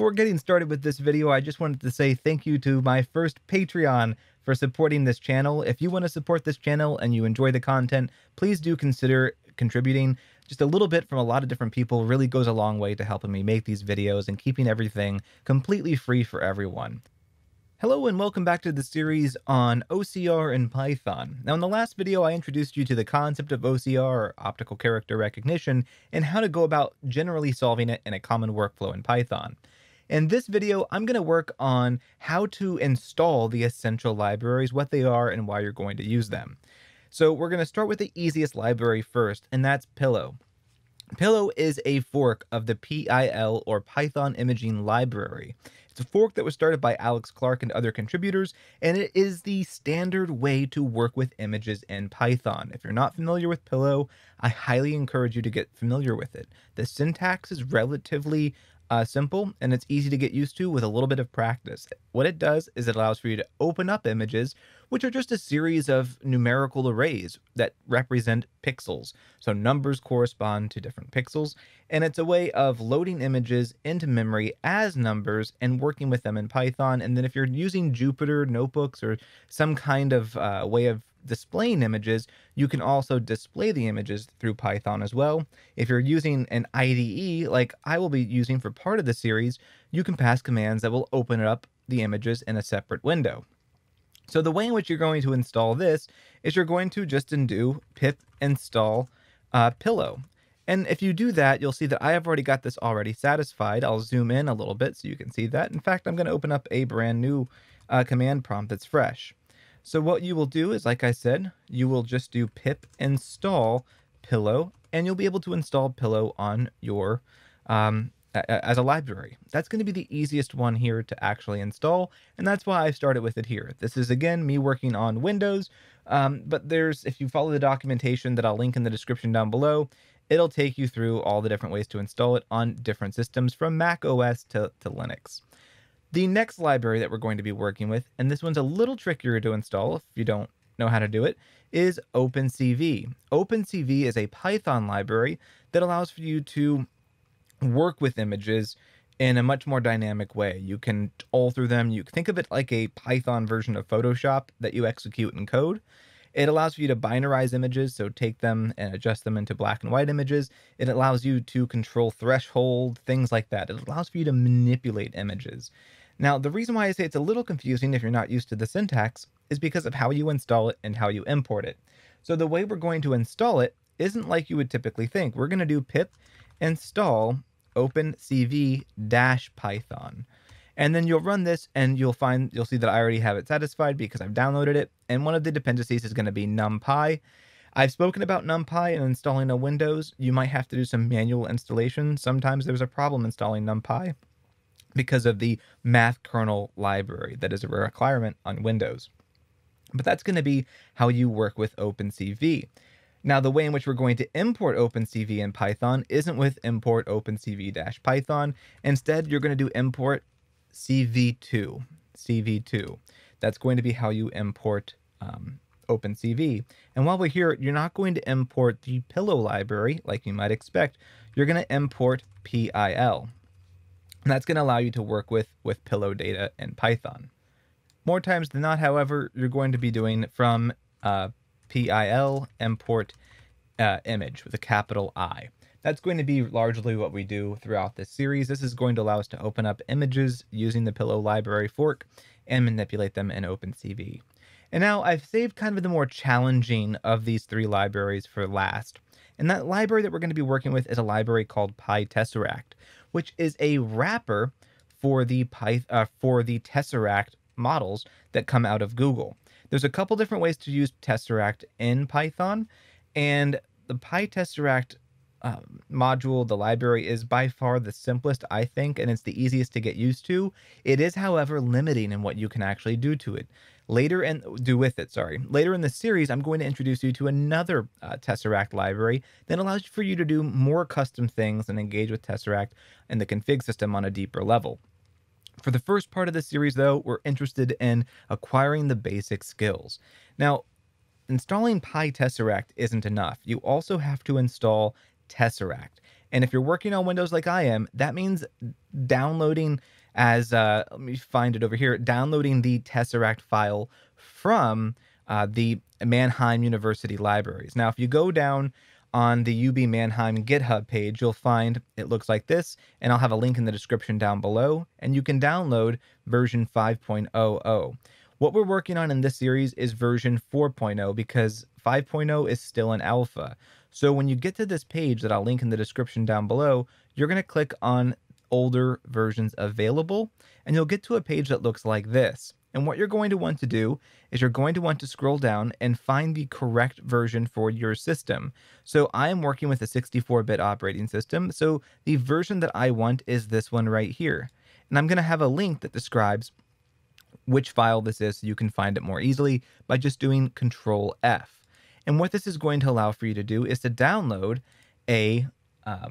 Before getting started with this video, I just wanted to say thank you to my first Patreon for supporting this channel. If you want to support this channel and you enjoy the content, please do consider contributing. Just a little bit from a lot of different people really goes a long way to helping me make these videos and keeping everything completely free for everyone. Hello and welcome back to the series on OCR and Python. Now in the last video, I introduced you to the concept of OCR, or optical character recognition, and how to go about generally solving it in a common workflow in Python. In this video, I'm going to work on how to install the essential libraries, what they are, and why you're going to use them. So we're going to start with the easiest library first, and that's Pillow. Pillow is a fork of the PIL, or Python Imaging Library. It's a fork that was started by Alex Clark and other contributors, and it is the standard way to work with images in Python. If you're not familiar with Pillow, I highly encourage you to get familiar with it. The syntax is relatively simple, and it's easy to get used to with a little bit of practice. What it does is it allows for you to open up images, which are just a series of numerical arrays that represent pixels. So numbers correspond to different pixels, and it's a way of loading images into memory as numbers and working with them in Python. And then if you're using Jupyter notebooks or some kind of way of displaying images, you can also display the images through Python as well. If you're using an IDE, like I will be using for part of the series, you can pass commands that will open up the images in a separate window. So the way in which you're going to install this is you're going to just do pip install Pillow. And if you do that, you'll see that I have already got this already satisfied. I'll zoom in a little bit so you can see that. In fact, I'm going to open up a brand new command prompt that's fresh. So what you will do is, like I said, you will just do pip install Pillow, and you'll be able to install Pillow on your as a library. That's going to be the easiest one here to actually install, and that's why I started with it here. This is, again, me working on Windows, but if you follow the documentation that I'll link in the description down below, it'll take you through all the different ways to install it on different systems, from Mac OS to Linux. The next library that we're going to be working with, and this one's a little trickier to install if you don't know how to do it, is OpenCV. OpenCV is a Python library that allows for you to work with images in a much more dynamic way. You can alter them. You think of it like a Python version of Photoshop that you execute in code. It allows for you to binarize images, so take them and adjust them into black and white images. It allows you to control threshold, things like that. It allows for you to manipulate images. Now, the reason why I say it's a little confusing if you're not used to the syntax is because of how you install it and how you import it. So the way we're going to install it isn't like you would typically think. We're going to do pip install OpenCV-Python. And then you'll run this and you'll see that I already have it satisfied because I've downloaded it. And one of the dependencies is going to be NumPy. I've spoken about NumPy and installing on Windows. You might have to do some manual installation. Sometimes there's a problem installing NumPy because of the math kernel library that is a requirement on Windows. But that's going to be how you work with OpenCV. Now, the way in which we're going to import OpenCV in Python isn't with import OpenCV-Python. Instead, you're going to do import CV2. That's going to be how you import OpenCV. And while we're here, you're not going to import the Pillow library like you might expect. You're going to import PIL. And that's going to allow you to work with Pillow data in Python. More times than not, however, you're going to be doing from PIL import image with a capital I. That's going to be largely what we do throughout this series. This is going to allow us to open up images using the Pillow library fork and manipulate them in OpenCV. And now I've saved kind of the more challenging of these three libraries for last. And that library that we're going to be working with is a library called PyTesseract, which is a wrapper for the Tesseract models that come out of Google. There's a couple different ways to use Tesseract in Python, and the PyTesseract module, the library, is by far the simplest, I think, and it's the easiest to get used to. It is, however, limiting in what you can actually do to it. Later in the series, I'm going to introduce you to another Tesseract library that allows for you to do more custom things and engage with Tesseract and the config system on a deeper level. For the first part of this series, though, we're interested in acquiring the basic skills. Now, installing PyTesseract isn't enough. You also have to install Tesseract. And if you're working on Windows like I am, that means downloading as, let me find it over here, downloading the Tesseract file from the Mannheim University libraries. Now, if you go down on the UB Mannheim GitHub page, you'll find it looks like this, and I'll have a link in the description down below, and you can download version 5.00. What we're working on in this series is version 4.0 because 5.0 is still in alpha. So when you get to this page that I'll link in the description down below, you're going to click on older versions available, and you'll get to a page that looks like this. And what you're going to want to do is you're going to want to scroll down and find the correct version for your system. So I am working with a 64-bit operating system, so the version that I want is this one right here. And I'm going to have a link that describes which file this is so you can find it more easily by just doing Control F. And what this is going to allow for you to do is to download a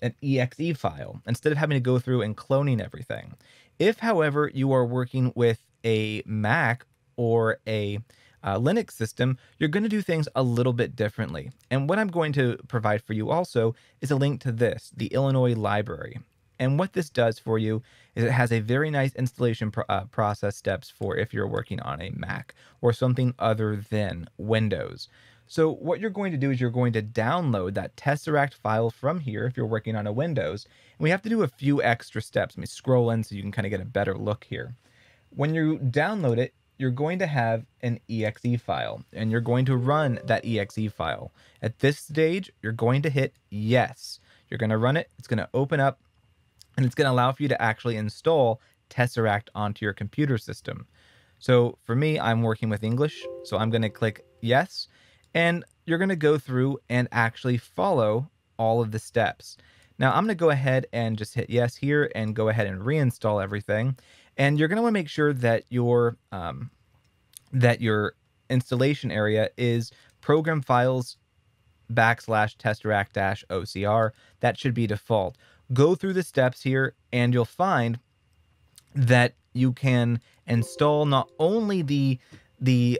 an exe file instead of having to go through and cloning everything. If, however, you are working with a Mac or a Linux system, you're going to do things a little bit differently. And what I'm going to provide for you also is a link to this, the Illinois library. And what this does for you is it has a very nice installation process steps for if you're working on a Mac or something other than Windows. So what you're going to do is you're going to download that Tesseract file from here if you're working on a Windows. And we have to do a few extra steps. Let me scroll in so you can kind of get a better look here. When you download it, you're going to have an exe file and you're going to run that exe file. At this stage, you're going to hit yes. You're going to run it. It's going to open up. And it's going to allow for you to actually install Tesseract onto your computer system. So for me, I'm working with English, so I'm going to click yes. And you're going to go through and actually follow all of the steps. Now I'm going to go ahead and just hit yes here and go ahead and reinstall everything. And you're going to want to make sure that your installation area is program files / Tesseract -OCR. That should be default. Go through the steps here and you'll find that you can install not only the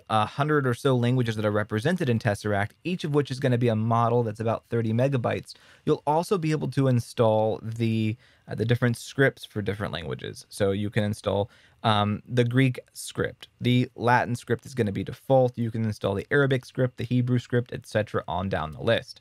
100 or so languages that are represented in Tesseract, each of which is going to be a model that's about 30 megabytes. You'll also be able to install the different scripts for different languages. So you can install the Greek script. The Latin script is going to be default. You can install the Arabic script, the Hebrew script, etc. on down the list.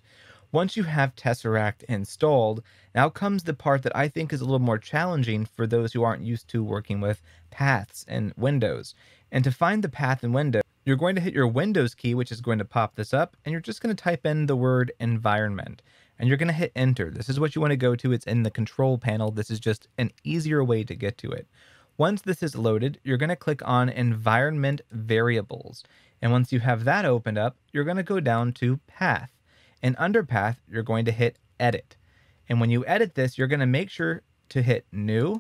Once you have Tesseract installed, now comes the part that I think is a little more challenging for those who aren't used to working with paths in Windows. And to find the path in Windows, you're going to hit your Windows key, which is going to pop this up, and you're just going to type in the word environment, and you're going to hit enter. This is what you want to go to. It's in the control panel. This is just an easier way to get to it. Once this is loaded, you're going to click on environment variables. And once you have that opened up, you're going to go down to path. And under path, you're going to hit edit. And when you edit this, you're going to make sure to hit new,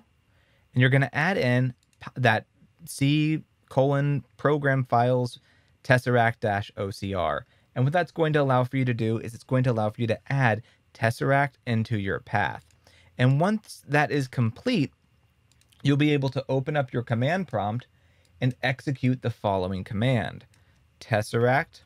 and you're going to add in that C: program files Tesseract -OCR. And what that's going to allow for you to do is it's going to allow for you to add Tesseract into your path. And once that is complete, you'll be able to open up your command prompt and execute the following command: Tesseract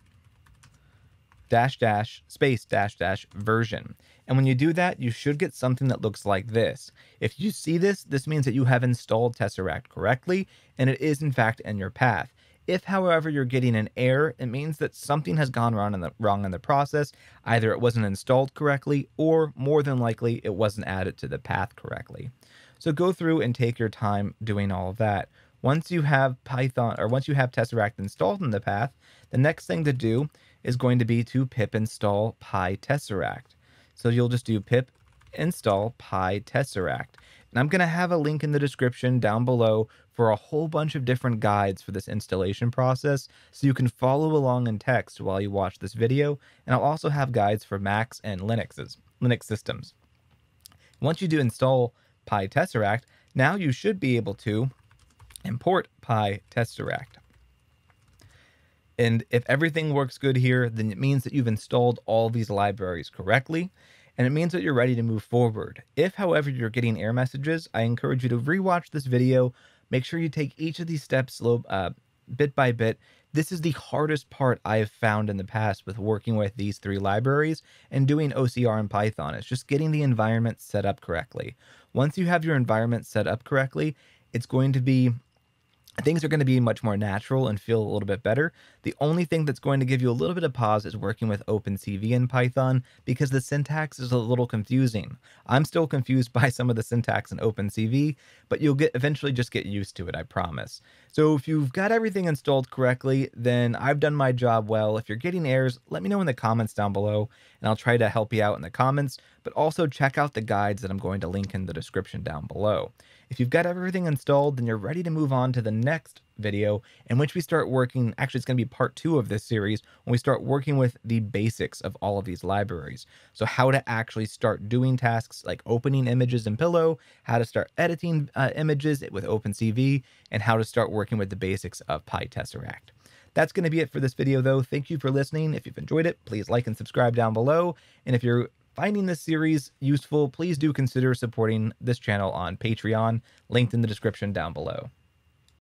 --space version. And when you do that, you should get something that looks like this. If you see this, this means that you have installed Tesseract correctly, and it is in fact in your path. If, however, you're getting an error, it means that something has gone wrong in the process. Either it wasn't installed correctly, or more than likely, it wasn't added to the path correctly. So go through and take your time doing all of that. Once you have Tesseract installed in the path, the next thing to do is going to be to pip install PyTesseract. So you'll just do pip install PyTesseract. And I'm going to have a link in the description down below for a whole bunch of different guides for this installation process, so you can follow along in text while you watch this video. And I'll also have guides for Macs and Linux systems. Once you do install PyTesseract, now you should be able to import PyTesseract. And if everything works good here, then it means that you've installed all these libraries correctly, and it means that you're ready to move forward. If, however, you're getting error messages, I encourage you to rewatch this video. Make sure you take each of these steps bit by bit. This is the hardest part I've found in the past with working with these three libraries and doing OCR in Python. It's just getting the environment set up correctly. Once you have your environment set up correctly, it's going to be, things are going to be much more natural and feel a little bit better. The only thing that's going to give you a little bit of pause is working with OpenCV in Python because the syntax is a little confusing. I'm still confused by some of the syntax in OpenCV, but you'll eventually just get used to it, I promise. So if you've got everything installed correctly, then I've done my job well. If you're getting errors, let me know in the comments down below, and I'll try to help you out in the comments, but also check out the guides that I'm going to link in the description down below. If you've got everything installed, then you're ready to move on to the next video in which we start working, actually it's going to be part 2 of this series, when we start working with the basics of all of these libraries. So how to actually start doing tasks like opening images in Pillow, how to start editing images with OpenCV, and how to start working with the basics of PyTesseract. That's going to be it for this video though. Thank you for listening. If you've enjoyed it, please like and subscribe down below. And if you're finding this series useful, please do consider supporting this channel on Patreon, linked in the description down below.